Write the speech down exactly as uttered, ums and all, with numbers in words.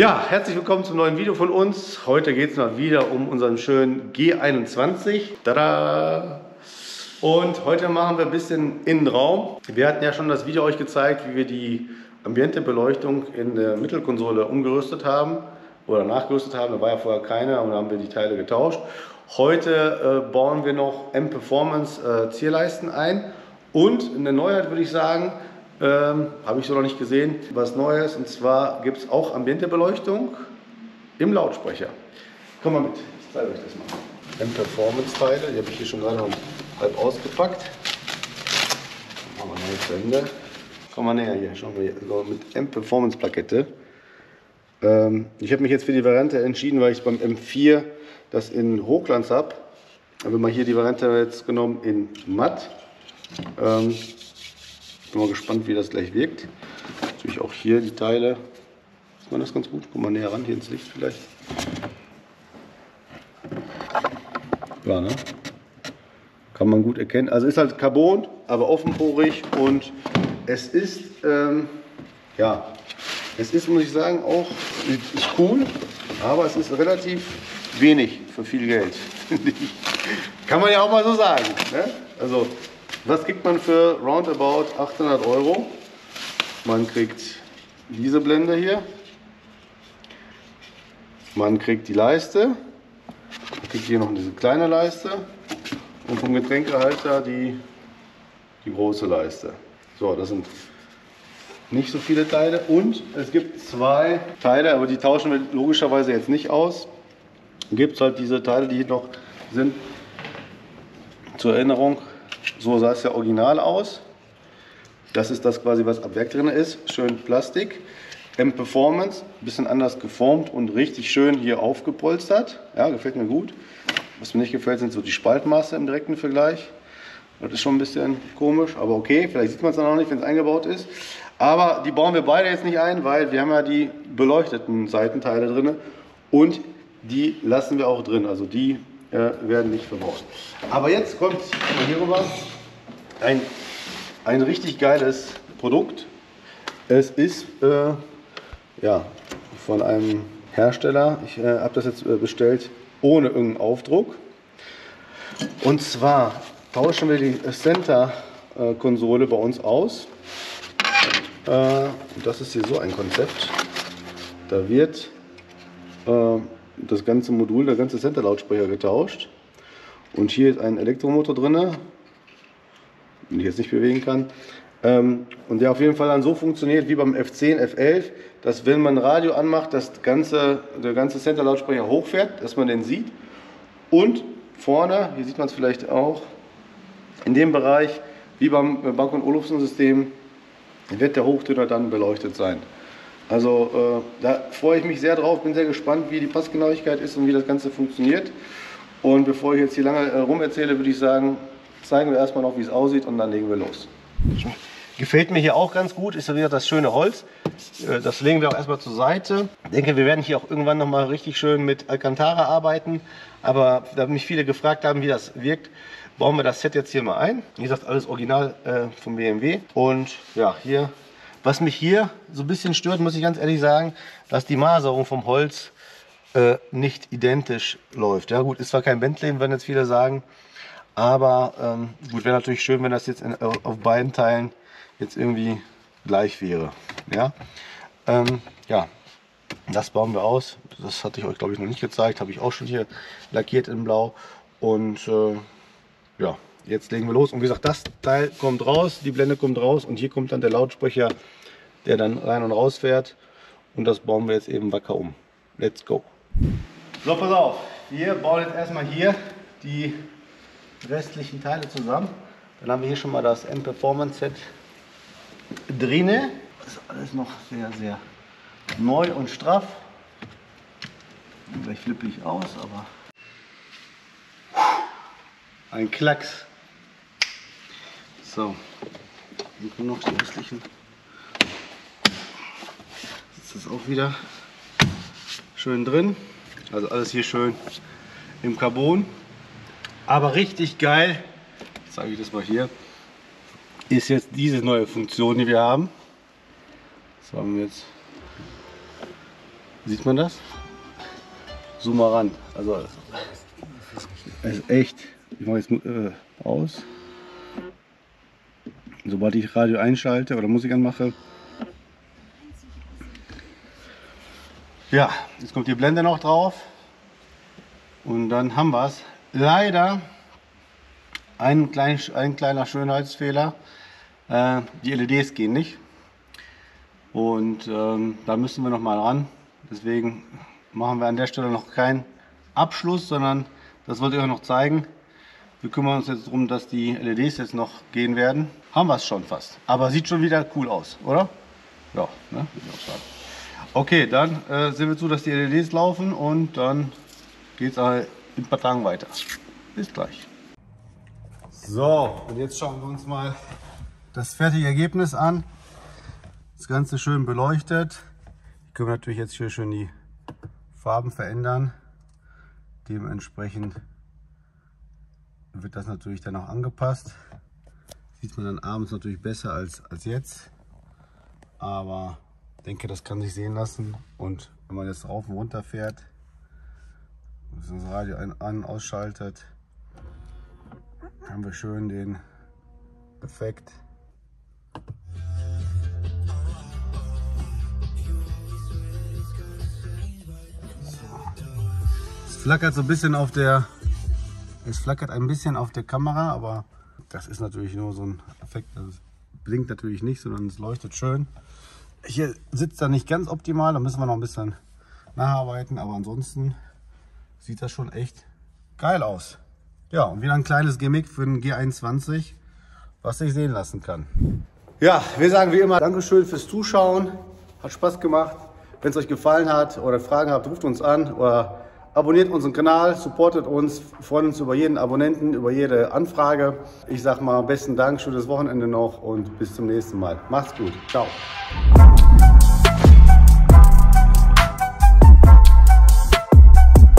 Ja, herzlich willkommen zum neuen Video von uns. Heute geht es mal wieder um unseren schönen G einundzwanzig. Tada! Und heute machen wir ein bisschen Innenraum. Wir hatten ja schon das Video euch gezeigt, wie wir die Ambiente-Beleuchtung in der Mittelkonsole umgerüstet haben oder nachgerüstet haben. Da war ja vorher keine, aber da haben wir die Teile getauscht. Heute äh, bauen wir noch M-Performance äh, Zierleisten ein. Und eine Neuheit würde ich sagen, ähm, habe ich so noch nicht gesehen, was Neues. Und zwar gibt es auch Ambiente-Beleuchtung im Lautsprecher. Komm mal mit, ich zeige euch das mal. M-Performance-Teile, die habe ich hier schon gerade halb ausgepackt. Machen wir mal zu Ende. Komm mal näher hier, schauen wir hier. Also mit M-Performance-Plakette. Ähm, ich habe mich jetzt für die Variante entschieden, weil ich beim M vier das in Hochglanz habe. Habe mal hier die Variante jetzt genommen in matt. Ähm, bin mal gespannt, wie das gleich wirkt. Natürlich auch hier die Teile. Sieht man das ganz gut? Guck mal näher ran, hier ins Licht vielleicht. Ja, ne? Kann man gut erkennen. Also ist halt Carbon, aber offenporig, und es ist, ähm, ja, es ist, muss ich sagen, auch ist cool, aber es ist relativ wenig für viel Geld. Kann man ja auch mal so sagen, ne? Also, was kriegt man für roundabout achthundert Euro? Man kriegt diese Blende hier. Man kriegt die Leiste. Man kriegt hier noch diese kleine Leiste. Und vom Getränkehalter die, die große Leiste. So, das sind nicht so viele Teile. Und es gibt zwei Teile, aber die tauschen wir logischerweise jetzt nicht aus. Gibt es halt diese Teile, die hier noch sind. Zur Erinnerung. So sah es ja original aus. Das ist das quasi, was ab Werk drin ist. Schön Plastik. M-Performance, ein bisschen anders geformt und richtig schön hier aufgepolstert. Ja, gefällt mir gut. Was mir nicht gefällt, sind so die Spaltmaße im direkten Vergleich. Das ist schon ein bisschen komisch, aber okay. Vielleicht sieht man es dann auch nicht, wenn es eingebaut ist. Aber die bauen wir beide jetzt nicht ein, weil wir haben ja die beleuchteten Seitenteile drin. Und die lassen wir auch drin. Also die werden nicht verbraucht. Aber jetzt kommt hier rüber ein, ein richtig geiles Produkt. Es ist äh, ja, von einem Hersteller, ich äh, habe das jetzt äh, bestellt, ohne irgendeinen Aufdruck. Und zwar tauschen wir die Center-Konsole äh, bei uns aus. Äh, das ist hier so ein Konzept. Da wird äh, das ganze Modul, der ganze Center-Lautsprecher getauscht, und hier ist ein Elektromotor drin, den ich jetzt nicht bewegen kann, und der auf jeden Fall dann so funktioniert wie beim F zehn, F elf, dass wenn man Radio anmacht, das ganze, der ganze Center-Lautsprecher hochfährt, dass man den sieht, und vorne, hier sieht man es vielleicht auch, in dem Bereich, wie beim Bang und Olufsen-System, wird der Hochtöner dann beleuchtet sein. Also äh, da freue ich mich sehr drauf, bin sehr gespannt, wie die Passgenauigkeit ist und wie das Ganze funktioniert. Und bevor ich jetzt hier lange äh, rumerzähle, würde ich sagen, zeigen wir erstmal noch, wie es aussieht, und dann legen wir los. Gefällt mir hier auch ganz gut, ist ja wieder das schöne Holz. Äh, das legen wir auch erstmal zur Seite. Ich denke, wir werden hier auch irgendwann nochmal richtig schön mit Alcantara arbeiten. Aber da mich viele gefragt haben, wie das wirkt, bauen wir das Set jetzt hier mal ein. Wie gesagt, alles original äh, vom B M W. Und ja, hier... Was mich hier so ein bisschen stört, muss ich ganz ehrlich sagen, dass die Maserung vom Holz äh, nicht identisch läuft. Ja gut, ist zwar kein Bentley, werden jetzt viele sagen, aber ähm, gut, wäre natürlich schön, wenn das jetzt in, auf beiden Teilen jetzt irgendwie gleich wäre. Ja, ähm, ja, das bauen wir aus. Das hatte ich euch, glaube ich, noch nicht gezeigt. Habe ich auch schon hier lackiert in Blau. Und äh, ja. Jetzt legen wir los, und wie gesagt, das Teil kommt raus, die Blende kommt raus, und hier kommt dann der Lautsprecher, der dann rein und raus fährt, und das bauen wir jetzt eben wacker um. Let's go! So, pass auf, wir bauen jetzt erstmal hier die restlichen Teile zusammen. Dann haben wir hier schon mal das M-Performance Set drin. Das ist alles noch sehr, sehr neu und straff. Gleich flippe ich aus, aber ein Klacks. So, dann kommen noch die restlichen. Jetzt ist das auch wieder schön drin. Also alles hier schön im Carbon. Aber richtig geil, jetzt zeige ich das mal hier, ist jetzt diese neue Funktion, die wir haben. Das haben wir jetzt Sieht man das? Zoom mal ran. Also, es ist echt. Ich mache jetzt äh, aus. Sobald ich Radio einschalte oder Musik anmache. Ja, jetzt kommt die Blende noch drauf. Und dann haben wir es. Leider ein, klein, ein kleiner Schönheitsfehler. Äh, die L E Ds gehen nicht. Und ähm, da müssen wir noch mal ran. Deswegen machen wir an der Stelle noch keinen Abschluss, sondern das wollte ich euch noch zeigen. Wir kümmern uns jetzt darum, dass die L E Ds jetzt noch gehen werden. Haben wir es schon fast. Aber sieht schon wieder cool aus, oder? Ja, ne? Würde ich auch sagen. Okay, dann äh, sehen wir zu, dass die L E Ds laufen und dann geht es äh, in ein paar Tagen weiter. Bis gleich. So, und jetzt schauen wir uns mal das fertige Ergebnis an. Das Ganze schön beleuchtet. Können wir natürlich jetzt hier schön die Farben verändern. Dementsprechend wird das natürlich dann auch angepasst. Sieht man dann abends natürlich besser als, als jetzt. Aber ich denke, das kann sich sehen lassen. Und wenn man jetzt rauf und runter fährt, das Radio an und ausschaltet, haben wir schön den Effekt. Es flackert so ein bisschen auf der, es flackert ein bisschen auf der Kamera, aber das ist natürlich nur so ein Effekt. Also es blinkt natürlich nicht, sondern es leuchtet schön. Hier sitzt er nicht ganz optimal, da müssen wir noch ein bisschen nacharbeiten, aber ansonsten sieht das schon echt geil aus. Ja, und wieder ein kleines Gimmick für den G einundzwanzig, was sich sehen lassen kann. Ja, wir sagen wie immer Dankeschön fürs Zuschauen, hat Spaß gemacht. Wenn es euch gefallen hat oder Fragen habt, ruft uns an oder abonniert unseren Kanal, supportet uns, freuen uns über jeden Abonnenten, über jede Anfrage. Ich sag mal, besten Dank, schönes Wochenende noch und bis zum nächsten Mal. Macht's gut, ciao.